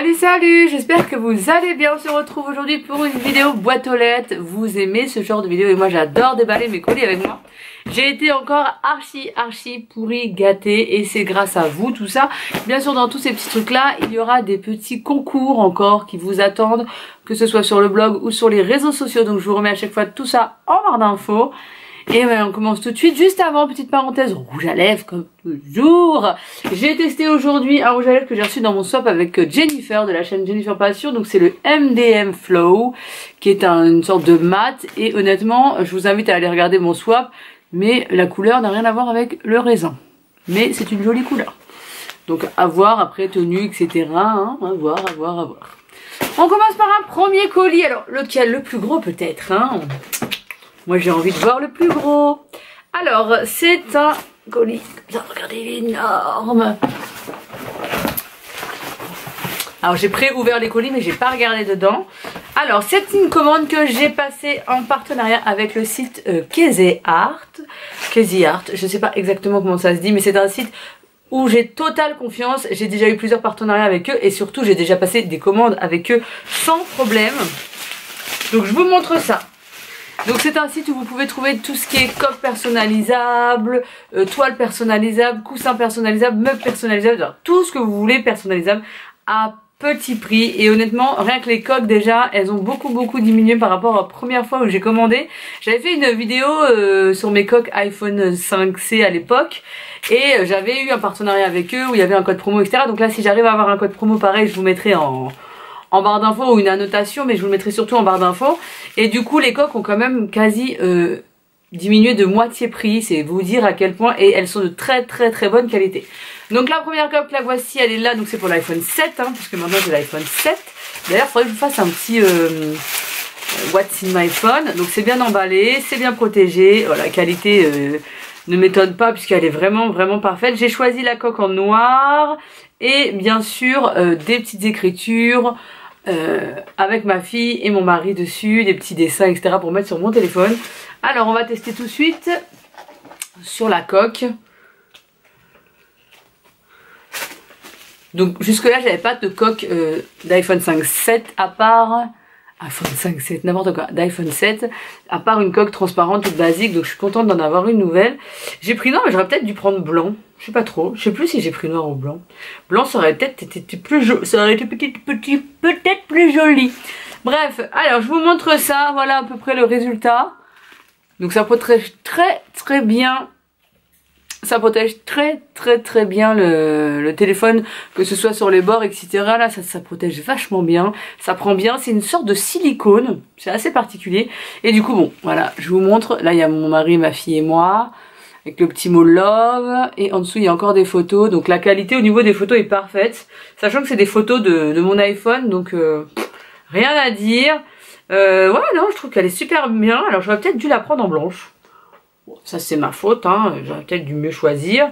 Salut salut, j'espère que vous allez bien. On se retrouve aujourd'hui pour une vidéo boîte aux lettres. Vous aimez ce genre de vidéo et moi j'adore déballer mes colis avec moi. J'ai été encore archi pourri gâtée et c'est grâce à vous tout ça. Bien sûr, dans tous ces petits trucs là, il y aura des petits concours encore qui vous attendent, que ce soit sur le blog ou sur les réseaux sociaux. Donc je vous remets à chaque fois tout ça en barre d'infos. Et ouais, on commence tout de suite. Juste avant, petite parenthèse, rouge à lèvres comme toujours. J'ai testé aujourd'hui un rouge à lèvres que j'ai reçu dans mon swap avec Jennifer de la chaîne Jennifer Passion. Donc c'est le MDM Flow qui est une sorte de mat. Et honnêtement, je vous invite à aller regarder mon swap. Mais la couleur n'a rien à voir avec le raisin. Mais c'est une jolie couleur. Donc à voir après, tenue, etc. Hein, à voir, à voir, à voir. On commence par un premier colis. Alors lequel, le plus gros peut-être hein. Moi j'ai envie de voir le plus gros. Alors c'est un colis. Regardez, il est énorme. Alors j'ai pré-ouvert les colis mais j'ai pas regardé dedans. Alors c'est une commande que j'ai passée en partenariat avec le site CaseArt. Je sais pas exactement comment ça se dit mais c'est un site où j'ai totale confiance. J'ai déjà eu plusieurs partenariats avec eux et surtout j'ai déjà passé des commandes avec eux sans problème. Donc je vous montre ça. Donc c'est un site où vous pouvez trouver tout ce qui est coque personnalisable, toile personnalisable, coussin personnalisable, meuble personnalisable, tout ce que vous voulez personnalisable à petit prix. Et honnêtement, rien que les coques déjà, elles ont beaucoup diminué par rapport à la première fois où j'ai commandé. J'avais fait une vidéo sur mes coques iPhone 5C à l'époque et j'avais eu un partenariat avec eux où il y avait un code promo, etc. Donc là, si j'arrive à avoir un code promo pareil, je vous mettrai en barre d'infos ou une annotation, mais je vous le mettrai surtout en barre d'infos. Et du coup, les coques ont quand même quasi diminué de moitié prix, c'est vous dire à quel point, et elles sont de très bonne qualité. Donc la première coque, la voici, elle est là, donc c'est pour l'iPhone 7, hein, puisque maintenant j'ai l'iPhone 7. D'ailleurs, il faudrait que je vous fasse un petit What's in my phone. Donc c'est bien emballé, c'est bien protégé, voilà, qualité... ne m'étonne pas puisqu'elle est vraiment parfaite. J'ai choisi la coque en noir et bien sûr des petites écritures avec ma fille et mon mari dessus, des petits dessins, etc. pour mettre sur mon téléphone. Alors on va tester tout de suite sur la coque. Donc jusque là j'avais pas de coque d'iPhone 5.7 à part... d'iPhone 7, à part une coque transparente toute basique, donc je suis contente d'en avoir une nouvelle. J'ai pris noir mais j'aurais peut-être dû prendre blanc, je sais pas trop, je sais plus si j'ai pris noir ou blanc. Blanc ça aurait peut-être été plus joli, ça aurait été peut-être plus joli. Bref, alors je vous montre ça, voilà à peu près le résultat. Donc ça protège très bien. Ça protège très bien le téléphone, que ce soit sur les bords, etc. Là, ça protège vachement bien. Ça prend bien. C'est une sorte de silicone. C'est assez particulier. Et du coup, bon, voilà, je vous montre. Là, il y a mon mari, ma fille et moi, avec le petit mot love. Et en dessous, il y a encore des photos. Donc, la qualité au niveau des photos est parfaite. Sachant que c'est des photos de mon iPhone. Donc, rien à dire. Ouais, non, je trouve qu'elle est super bien. Alors, j'aurais peut-être dû la prendre en blanche. Ça c'est ma faute, hein. J'aurais peut-être dû mieux choisir.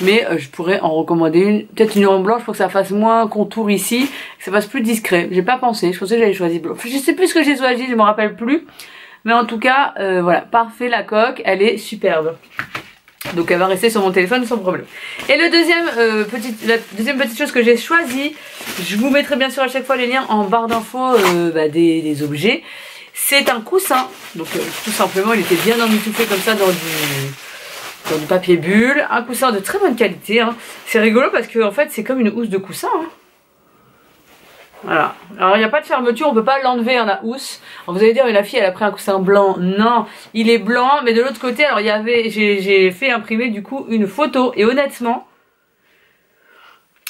Mais je pourrais en recommander une, peut-être une en blanche pour que ça fasse moins contour ici, que ça fasse plus discret. J'ai pas pensé, je pensais que j'avais choisi blanc. Je sais plus ce que j'ai choisi, je m'en rappelle plus. Mais en tout cas, voilà, parfait la coque, elle est superbe. Donc elle va rester sur mon téléphone sans problème. Et le deuxième, la deuxième petite chose que j'ai choisie, je vous mettrai bien sûr à chaque fois les liens en barre d'infos des objets. C'est un coussin, donc tout simplement il était bien emmitouflé comme ça dans du papier bulle. Un coussin de très bonne qualité, hein. C'est rigolo parce que en fait c'est comme une housse de coussin, hein. Voilà, alors il n'y a pas de fermeture, on ne peut pas l'enlever hein, la housse. Alors, vous allez dire, la fille elle a pris un coussin blanc, non, il est blanc mais de l'autre côté alors il y avait, j'ai fait imprimer du coup une photo et honnêtement...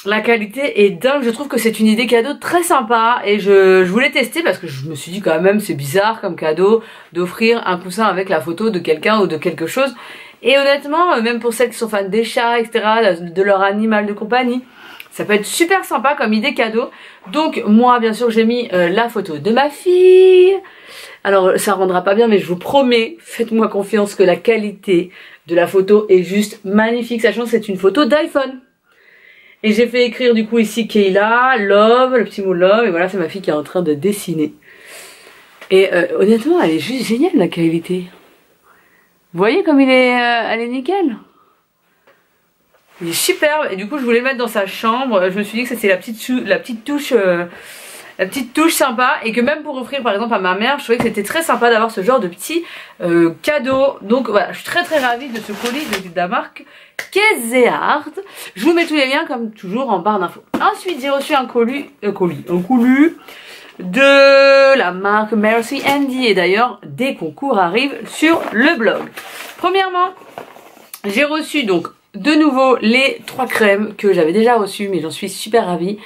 La qualité est dingue, je trouve que c'est une idée cadeau très sympa et je voulais tester parce que je me suis dit quand même c'est bizarre comme cadeau d'offrir un coussin avec la photo de quelqu'un ou de quelque chose. Et honnêtement, même pour celles qui sont fans des chats, etc., de leur animal de compagnie, ça peut être super sympa comme idée cadeau. Donc moi bien sûr j'ai mis la photo de ma fille. Alors ça rendra pas bien mais je vous promets, faites-moi confiance que la qualité de la photo est juste magnifique, sachant que c'est une photo d'iPhone. Et j'ai fait écrire du coup ici Kayla, love, le petit mot love, et voilà c'est ma fille qui est en train de dessiner. Et honnêtement elle est juste géniale la qualité. Vous voyez comme elle est nickel. Il est superbe et du coup je voulais le mettre dans sa chambre. Je me suis dit que c'était la petite touche sympa, et que même pour offrir par exemple à ma mère, je trouvais que c'était très sympa d'avoir ce genre de petit cadeau. Donc voilà, je suis très très ravie de ce colis de la marque CaseArt. Je vous mets tous les liens comme toujours en barre d'infos. Ensuite j'ai reçu un colis de la marque Merci Handy, et d'ailleurs des concours arrivent sur le blog. Premièrement, j'ai reçu donc de nouveau les 3 crèmes que j'avais déjà reçues, mais j'en suis super ravie.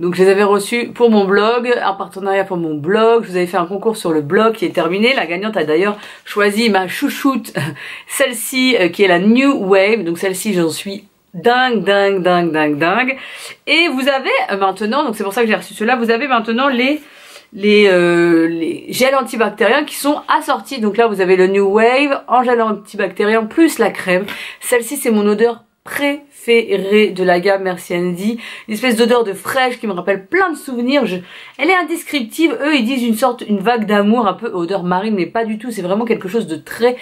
Donc je les avais reçues pour mon blog, un partenariat pour mon blog. Je vous avais fait un concours sur le blog qui est terminé. La gagnante a d'ailleurs choisi ma chouchoute, celle-ci qui est la New Wave. Donc celle-ci, j'en suis dingue. Et vous avez maintenant, donc c'est pour ça que j'ai reçu cela, vous avez maintenant les gels antibactériens qui sont assortis. Donc là vous avez le New Wave en gel antibactérien plus la crème. Celle-ci c'est mon odeur préférée de la gamme Merci Handy, une espèce d'odeur de fraîche qui me rappelle plein de souvenirs. Elle est indescriptible. Eux ils disent une vague d'amour, un peu odeur marine, mais pas du tout, c'est vraiment quelque chose de très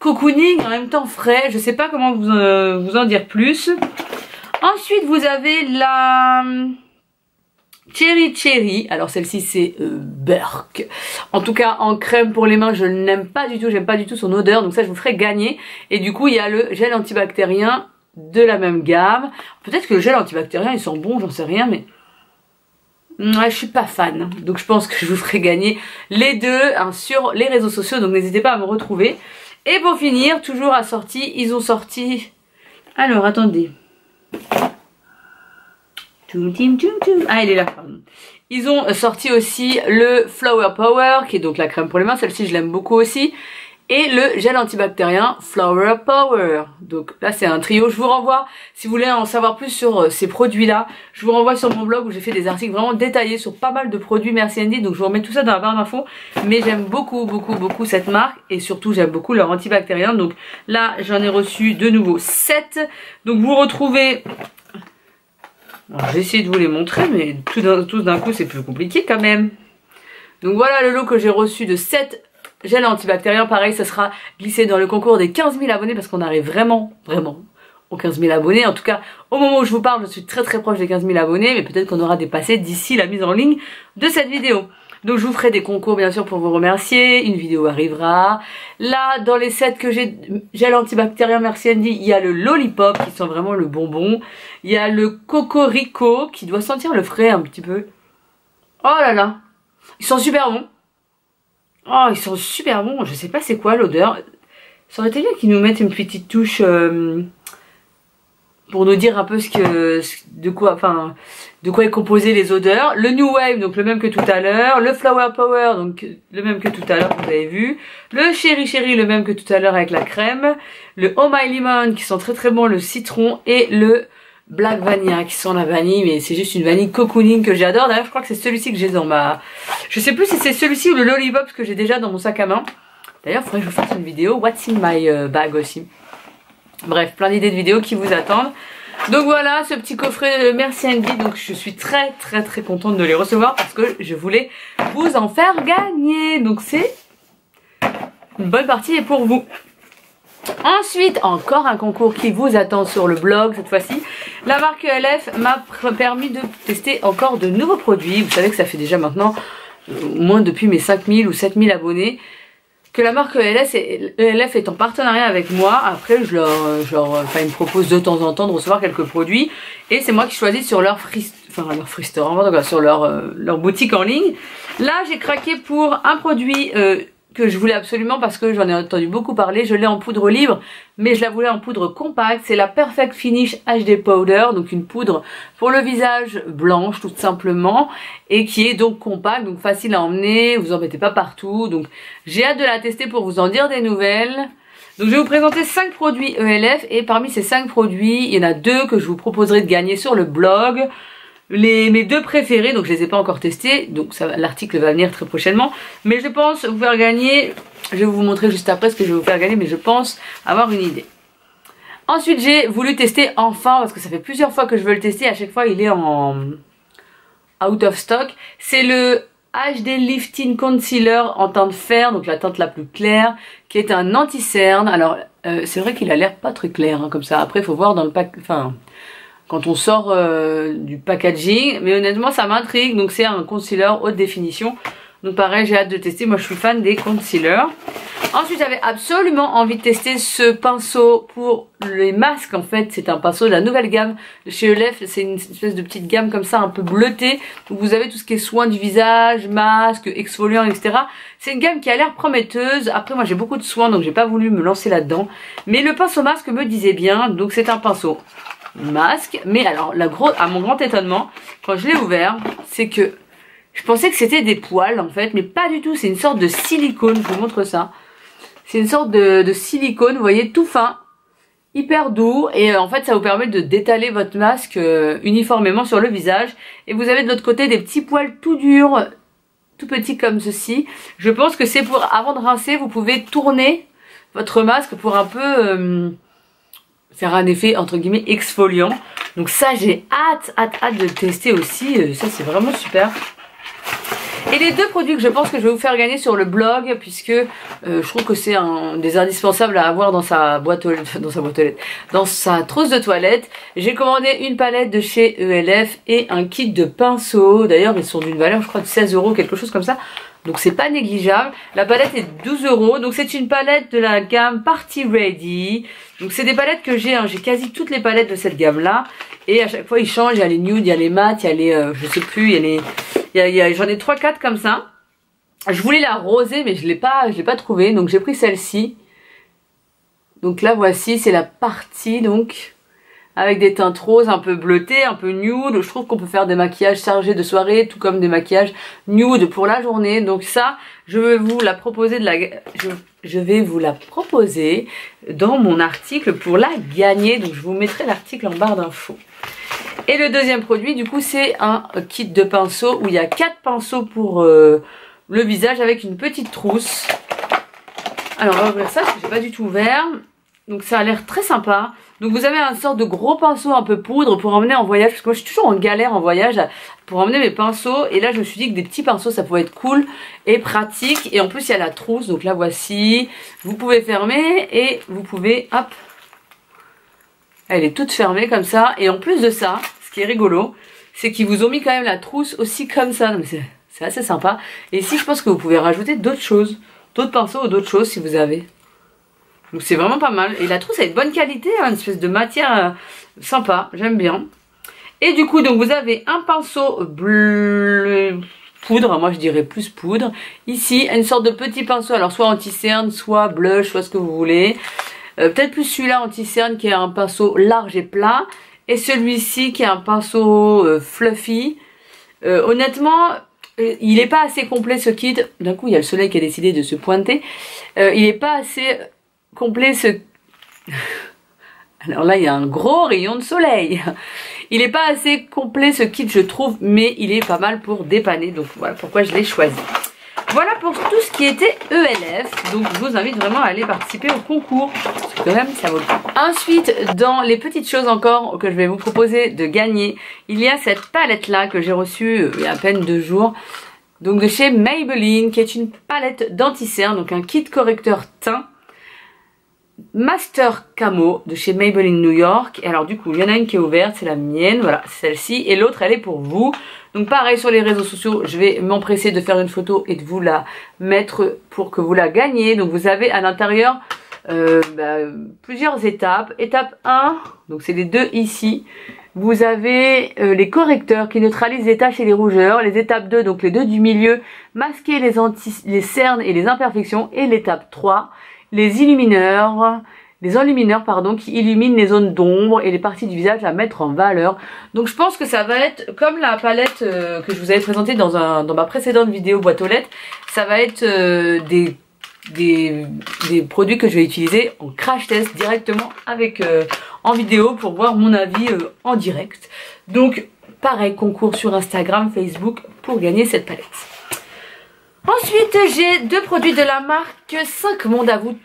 cocooning, en même temps frais. Je sais pas comment vous en dire plus. Ensuite vous avez la Cherry Cherry, alors celle-ci c'est Burke, en tout cas en crème pour les mains. Je n'aime pas du tout, j'aime pas du tout son odeur, donc ça je vous ferai gagner. Et du coup il y a le gel antibactérien de la même gamme. Peut-être que le gel antibactérien il sent bon, j'en sais rien, mais ouais, je suis pas fan, donc je pense que je vous ferai gagner les deux sur les réseaux sociaux, donc n'hésitez pas à me retrouver. Et pour finir, toujours assorti, ils ont sorti, alors attendez, ah, il est là. Ils ont sorti aussi le Flower Power, qui est donc la crème pour les mains. Celle-ci, je l'aime beaucoup aussi. Et le gel antibactérien Flower Power. Donc là, c'est un trio. Je vous renvoie, si vous voulez en savoir plus sur ces produits-là, je vous renvoie sur mon blog où j'ai fait des articles vraiment détaillés sur pas mal de produits Merci Handy. Donc je vous remets tout ça dans la barre d'infos. Mais j'aime beaucoup cette marque. Et surtout, j'aime beaucoup leur antibactérien. Donc là, j'en ai reçu de nouveau 7. Donc vous retrouvez... J'ai essayé de vous les montrer, mais tous d'un coup c'est plus compliqué quand même. Donc voilà le lot que j'ai reçu de 7 gels antibactériens. Pareil, ça sera glissé dans le concours des 15 000 abonnés, parce qu'on arrive vraiment aux 15 000 abonnés. En tout cas, au moment où je vous parle, je suis très proche des 15 000 abonnés, mais peut-être qu'on aura dépassé d'ici la mise en ligne de cette vidéo. Donc je vous ferai des concours bien sûr pour vous remercier, une vidéo arrivera. Là dans les 7 que j'ai gel antibactérien Merci Handy, il y a le Lollipop qui sent vraiment le bonbon. Il y a le Cocorico qui doit sentir le frais un petit peu. Oh là là, ils sont super bons. Oh, ils sont super bons, je sais pas c'est quoi l'odeur. Ça aurait été bien qu'ils nous mettent une petite touche pour nous dire un peu de quoi est composé les odeurs. Le New Wave, donc le même que tout à l'heure. Le Flower Power, donc le même que tout à l'heure, vous avez vu. Le Cherry Cherry, le même que tout à l'heure avec la crème. Le Oh My Lemon, qui sent très bon, le citron. Et le Black Vanilla, qui sent la vanille, mais c'est juste une vanille cocooning que j'adore. D'ailleurs, je crois que c'est celui-ci que j'ai dans ma... Je sais plus si c'est celui-ci ou le Lollipop que j'ai déjà dans mon sac à main. D'ailleurs, il faudrait que je vous fasse une vidéo What's in my bag aussi. Bref, plein d'idées de vidéos qui vous attendent. Donc voilà, ce petit coffret Merci Handy. Donc je suis très contente de les recevoir, parce que je voulais vous en faire gagner. Donc c'est une bonne partie et pour vous. Ensuite, encore un concours qui vous attend sur le blog cette fois-ci. La marque ELF m'a permis de tester encore de nouveaux produits. Vous savez que ça fait déjà maintenant, au moins depuis mes 5000 ou 7000 abonnés, que la marque ELF est en partenariat avec moi. Après, ils me proposent de temps en temps de recevoir quelques produits, et c'est moi qui choisis sur leur boutique en ligne. Là, j'ai craqué pour un produit que je voulais absolument, parce que j'en ai entendu beaucoup parler. Je l'ai en poudre libre, mais je la voulais en poudre compacte. C'est la Perfect Finish HD Powder, donc une poudre pour le visage blanche tout simplement, et qui est donc compacte, donc facile à emmener, vous en mettez pas partout. Donc j'ai hâte de la tester pour vous en dire des nouvelles. Donc je vais vous présenter 5 produits ELF, et parmi ces 5 produits, il y en a 2 que je vous proposerai de gagner sur le blog. Mes 2 préférés, donc je les ai pas encore testés, donc l'article va venir très prochainement, mais je pense vous faire gagner. Je vais vous montrer juste après ce que je vais vous faire gagner, mais je pense avoir une idée. Ensuite j'ai voulu tester, enfin, parce que ça fait plusieurs fois que je veux le tester, à chaque fois il est en out of stock, c'est le HD Lifting Concealer en teinte fer, donc la teinte la plus claire, qui est un anti-cerne. Alors c'est vrai qu'il a l'air pas très clair hein, comme ça. Après il faut voir dans le pack, enfin quand on sort du packaging, mais honnêtement ça m'intrigue. Donc c'est un concealer haute définition, donc pareil j'ai hâte de tester, moi je suis fan des concealers. Ensuite j'avais absolument envie de tester ce pinceau pour les masques. En fait c'est un pinceau de la nouvelle gamme chez ELF, c'est une espèce de petite gamme comme ça un peu bleutée, où vous avez tout ce qui est soin du visage, masque, exfoliant, etc. C'est une gamme qui a l'air prometteuse. Après moi j'ai beaucoup de soins donc j'ai pas voulu me lancer là-dedans, mais le pinceau masque me disait bien. Donc c'est un pinceau masque, mais alors la grosse, à mon grand étonnement quand je l'ai ouvert, c'est que je pensais que c'était des poils en fait, mais pas du tout, c'est une sorte de silicone, je vous montre ça. C'est une sorte de silicone, vous voyez, tout fin, hyper doux, et en fait ça vous permet de détaler votre masque uniformément sur le visage. Et vous avez de l'autre côté des petits poils tout durs, tout petits comme ceci. Je pense que c'est pour, avant de rincer, vous pouvez tourner votre masque pour un peu faire un effet entre guillemets exfoliant. Donc ça j'ai hâte de tester aussi, ça c'est vraiment super. Et les deux produits que je pense que je vais vous faire gagner sur le blog, puisque je trouve que c'est un des indispensables à avoir dans sa trousse de toilette. J'ai commandé une palette de chez ELF et un kit de pinceaux. D'ailleurs ils sont d'une valeur je crois de 16 €, quelque chose comme ça. Donc c'est pas négligeable. La palette est 12 €. Donc c'est une palette de la gamme Party Ready. Donc c'est des palettes que j'ai, hein. J'ai quasi toutes les palettes de cette gamme là. Et à chaque fois ils changent, il y a les nudes, il y a les mat, il y a les je sais plus, il y a les... J'en ai 3-4 comme ça. Je voulais la rosée mais je l'ai pas trouvée. Donc j'ai pris celle-ci. Donc là voici, c'est la partie donc... avec des teintes roses un peu bleutées, un peu nude. Je trouve qu'on peut faire des maquillages chargés de soirée, tout comme des maquillages nude pour la journée. Donc ça, je vais vous la proposer dans mon article pour la gagner. Donc je vous mettrai l'article en barre d'infos. Et le deuxième produit, du coup, c'est un kit de pinceaux où il y a 4 pinceaux pour le visage avec une petite trousse. Alors on va ouvrir ça parce que j'ai pas du tout ouvert. Donc ça a l'air très sympa. Donc vous avez un sorte de gros pinceau un peu poudre pour emmener en voyage, parce que moi je suis toujours en galère en voyage pour emmener mes pinceaux, et là je me suis dit que des petits pinceaux ça pouvait être cool et pratique. Et en plus il y a la trousse, donc là voici, vous pouvez fermer et vous pouvez, hop, elle est toute fermée comme ça. Et en plus de ça, ce qui est rigolo, c'est qu'ils vous ont mis quand même la trousse aussi comme ça, donc c'est assez sympa. Et ici je pense que vous pouvez rajouter d'autres choses, d'autres pinceaux ou d'autres choses si vous avez. Donc c'est vraiment pas mal. Et la trousse elle est de bonne qualité, hein, une espèce de matière sympa, j'aime bien. Et du coup donc vous avez un pinceau bleu poudre, moi je dirais plus poudre. Ici une sorte de petit pinceau, alors soit anti-cerne, soit blush, soit ce que vous voulez. Peut-être plus celui-là anti-cerne qui est un pinceau large et plat. Et celui-ci qui est un pinceau fluffy. Honnêtement... il n'est pas assez complet ce kit. D'un coup il y a le soleil qui a décidé de se pointer. Il n'est pas assez... complet ce... Alors là il y a un gros rayon de soleil. Il n'est pas assez complet ce kit je trouve, mais il est pas mal pour dépanner. Donc voilà pourquoi je l'ai choisi. Voilà pour tout ce qui était ELF. Donc je vous invite vraiment à aller participer au concours, parce que quand même ça vaut le coup. Ensuite dans les petites choses encore que je vais vous proposer de gagner, il y a cette palette là que j'ai reçue il y a à peine 2 jours. Donc de chez Maybelline, qui est une palette d'anti-cerne, donc un kit correcteur teint Master Camo de chez Maybelline New York. Et alors du coup il y en a une qui est ouverte, c'est la mienne, voilà c'est celle-ci, et l'autre elle est pour vous. Donc pareil sur les réseaux sociaux je vais m'empresser de faire une photo et de vous la mettre pour que vous la gagnez. Donc vous avez à l'intérieur plusieurs étapes. Étape 1, donc c'est les deux ici, vous avez les correcteurs qui neutralisent les taches et les rougeurs. Les étapes 2, donc les deux du milieu, masquer les cernes et les imperfections. Et l'étape 3, les enlumineurs, qui illuminent les zones d'ombre et les parties du visage à mettre en valeur. Donc je pense que ça va être comme la palette que je vous avais présentée dans ma précédente vidéo boîte aux lettres. Ça va être des produits que je vais utiliser en crash test directement avec en vidéo pour voir mon avis en direct. Donc pareil, concours sur Instagram, Facebook pour gagner cette palette. Ensuite j'ai 2 produits de la marque 5 Mondes à vous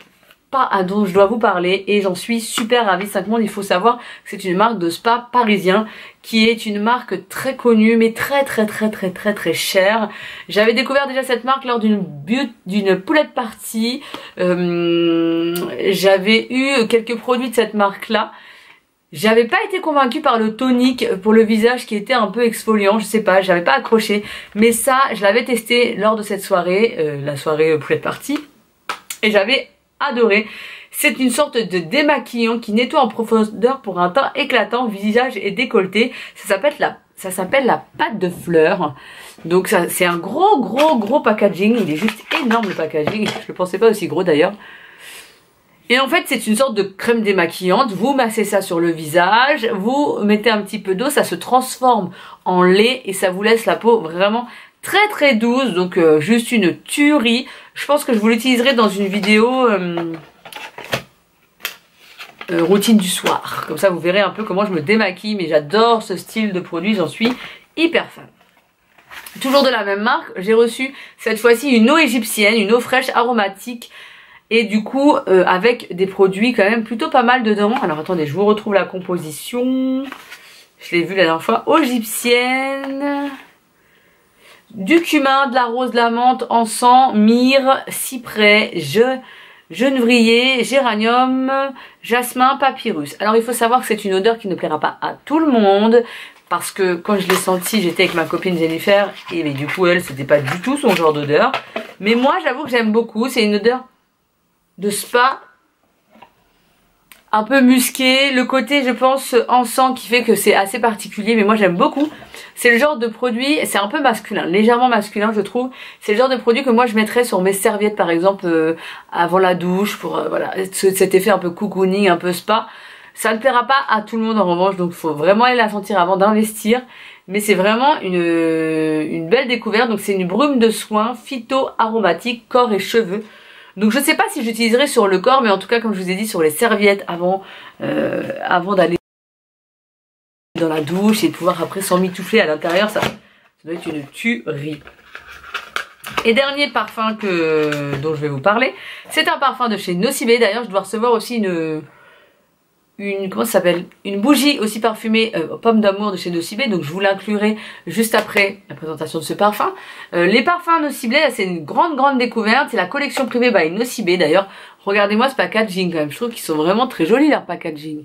pas à dont je dois vous parler et j'en suis super ravie. Cinq Mondes, il faut savoir que c'est une marque de spa parisien qui est une marque très connue mais très chère. J'avais découvert déjà cette marque lors d'une poulette party. J'avais eu quelques produits de cette marque là. J'avais pas été convaincue par le tonique pour le visage qui était un peu exfoliant, je sais pas, j'avais pas accroché. Mais ça, je l'avais testé lors de cette soirée, la soirée poulette party, et j'avais adoré. C'est une sorte de démaquillant qui nettoie en profondeur pour un teint éclatant, visage et décolleté. Ça s'appelle la pâte de fleurs. Donc ça, c'est un gros packaging. Il est juste énorme le packaging. Je le pensais pas aussi gros d'ailleurs. Et en fait, c'est une sorte de crème démaquillante. Vous massez ça sur le visage, vous mettez un petit peu d'eau, ça se transforme en lait et ça vous laisse la peau vraiment très douce. Donc juste une tuerie. Je pense que je vous l'utiliserai dans une vidéo routine du soir. Comme ça, vous verrez un peu comment je me démaquille. Mais j'adore ce style de produit, j'en suis hyper fan. Toujours de la même marque, j'ai reçu cette fois-ci une eau égyptienne, une eau fraîche aromatique. Et du coup, avec des produits quand même plutôt pas mal dedans. Alors attendez, je vous retrouve la composition. Je l'ai vue la dernière fois. Eau égyptienne, du cumin, de la rose, de la menthe, encens, myrrhe, cyprès, genevrier, géranium, jasmin, papyrus. Alors il faut savoir que c'est une odeur qui ne plaira pas à tout le monde. Parce que quand je l'ai senti, j'étais avec ma copine Jennifer. Et mais du coup, elle, c'était pas du tout son genre d'odeur. Mais moi, j'avoue que j'aime beaucoup. C'est une odeur de spa un peu musqué, le côté je pense encens qui fait que c'est assez particulier, mais moi j'aime beaucoup. C'est le genre de produit, c'est un peu masculin, légèrement masculin je trouve. C'est le genre de produit que moi je mettrais sur mes serviettes par exemple avant la douche pour voilà, cet effet un peu cocooning, un peu spa. Ça ne plaira pas à tout le monde en revanche, donc faut vraiment aller la sentir avant d'investir. Mais c'est vraiment une belle découverte. Donc c'est une brume de soin phyto-aromatique corps et cheveux. Donc je ne sais pas si j'utiliserai sur le corps, mais en tout cas comme je vous ai dit sur les serviettes avant d'aller dans la douche et de pouvoir après s'emmitoufler à l'intérieur, ça doit être une tuerie. Et dernier parfum dont je vais vous parler, c'est un parfum de chez Nocibé. D'ailleurs je dois recevoir aussi comment ça s'appelle, une bougie aussi parfumée pomme d'amour de chez Nocibé, donc je vous l'inclurai juste après la présentation de ce parfum. Les parfums Nocibé, c'est une grande découverte, c'est la collection privée by Nocibé. D'ailleurs regardez-moi ce packaging quand même, je trouve qu'ils sont vraiment très jolis leur packaging,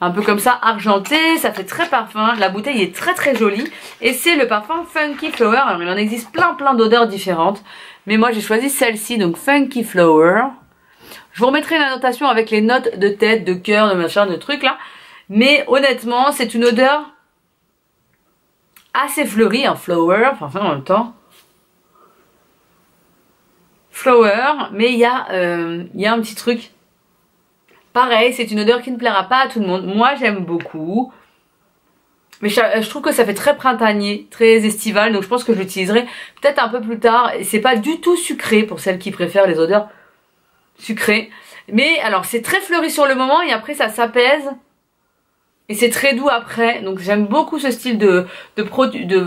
un peu comme ça argenté, ça fait très parfum. La bouteille est très jolie et c'est le parfum Funky Flower. Alors il en existe plein d'odeurs différentes, mais moi j'ai choisi celle-ci, donc Funky Flower. Je vous remettrai la notation avec les notes de tête, de cœur, de machin, de trucs là. Mais honnêtement, c'est une odeur assez fleurie, hein, flower, enfin en même temps. Flower, mais il y a un petit truc. Pareil, c'est une odeur qui ne plaira pas à tout le monde. Moi, j'aime beaucoup. Mais je trouve que ça fait très printanier, très estival. Donc je pense que je l'utiliserai peut-être un peu plus tard. C'est pas du tout sucré pour celles qui préfèrent les odeurs sucré, mais alors c'est très fleuri sur le moment et après ça s'apaise et c'est très doux après. Donc j'aime beaucoup ce style de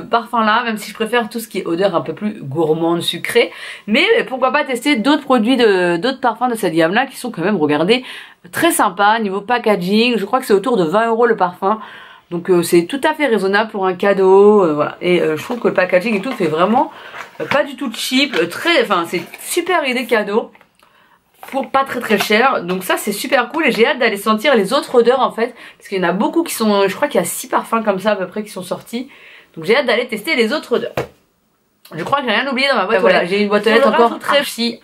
parfum là, même si je préfère tout ce qui est odeur un peu plus gourmande, sucrée. Mais pourquoi pas tester d'autres produits, d'autres parfums de cette gamme là qui sont quand même, regardez, très sympas niveau packaging. Je crois que c'est autour de 20 € le parfum, donc c'est tout à fait raisonnable pour un cadeau, voilà. Et je trouve que le packaging et tout fait vraiment pas du tout cheap, enfin c'est super idée cadeau pour pas très cher. Donc ça c'est super cool et j'ai hâte d'aller sentir les autres odeurs en fait, parce qu'il y en a beaucoup qui sont, je crois qu'il y a 6 parfums comme ça à peu près qui sont sortis, donc j'ai hâte d'aller tester les autres odeurs. Je crois que j'ai rien oublié dans ma boîte. Voilà, j'ai une boîte aux lettres encore archi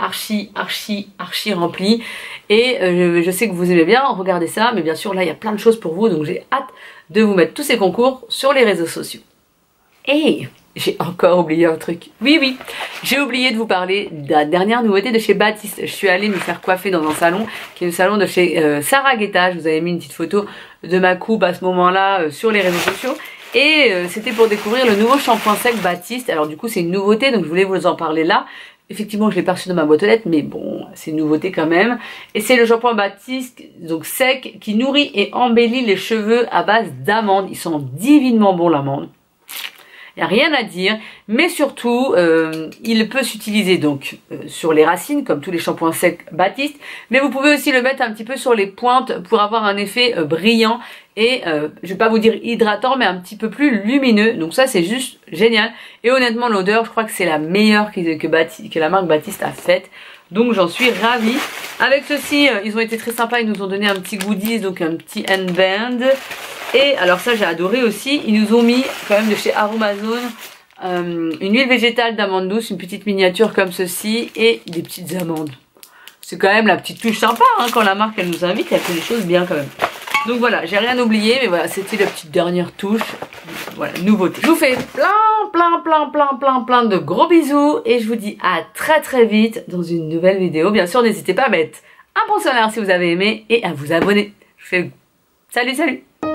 remplie et je sais que vous aimez bien regarder ça, mais bien sûr là il y a plein de choses pour vous, donc j'ai hâte de vous mettre tous ces concours sur les réseaux sociaux. Et j'ai encore oublié un truc. Oui, j'ai oublié de vous parler de la dernière nouveauté de chez Batiste. Je suis allée me faire coiffer dans un salon, qui est le salon de chez Sarah Guetta. Je vous avais mis une petite photo de ma coupe à ce moment-là sur les réseaux sociaux. Et c'était pour découvrir le nouveau shampoing sec Batiste. Alors du coup, c'est une nouveauté, donc je voulais vous en parler là. Effectivement, je l'ai pas reçu dans ma boîte aux lettres, mais bon, c'est une nouveauté quand même. Et c'est le shampoing Batiste, donc sec, qui nourrit et embellit les cheveux à base d'amandes. Ils sont divinement bons, l'amande. il n'y a rien à dire, mais surtout il peut s'utiliser donc sur les racines comme tous les shampoings secs Batiste, mais vous pouvez aussi le mettre un petit peu sur les pointes pour avoir un effet brillant et je vais pas vous dire hydratant mais un petit peu plus lumineux, donc ça c'est juste génial. Et honnêtement l'odeur, je crois que c'est la meilleure que la marque Batiste a faite. Donc j'en suis ravie. Avec ceci, ils ont été très sympas, ils nous ont donné un petit goodies, donc un petit handband. Et alors ça j'ai adoré aussi, ils nous ont mis quand même de chez Aromazone une huile végétale d'amande douce, une petite miniature comme ceci et des petites amandes. C'est quand même la petite touche sympa hein, quand la marque elle nous invite, elle fait les choses bien quand même. Donc voilà, j'ai rien oublié, mais voilà, c'était la petite dernière touche, voilà, nouveauté. Je vous fais plein de gros bisous et je vous dis à très très vite dans une nouvelle vidéo. Bien sûr, n'hésitez pas à mettre un bon sourire si vous avez aimé et à vous abonner. Je vous fais salut.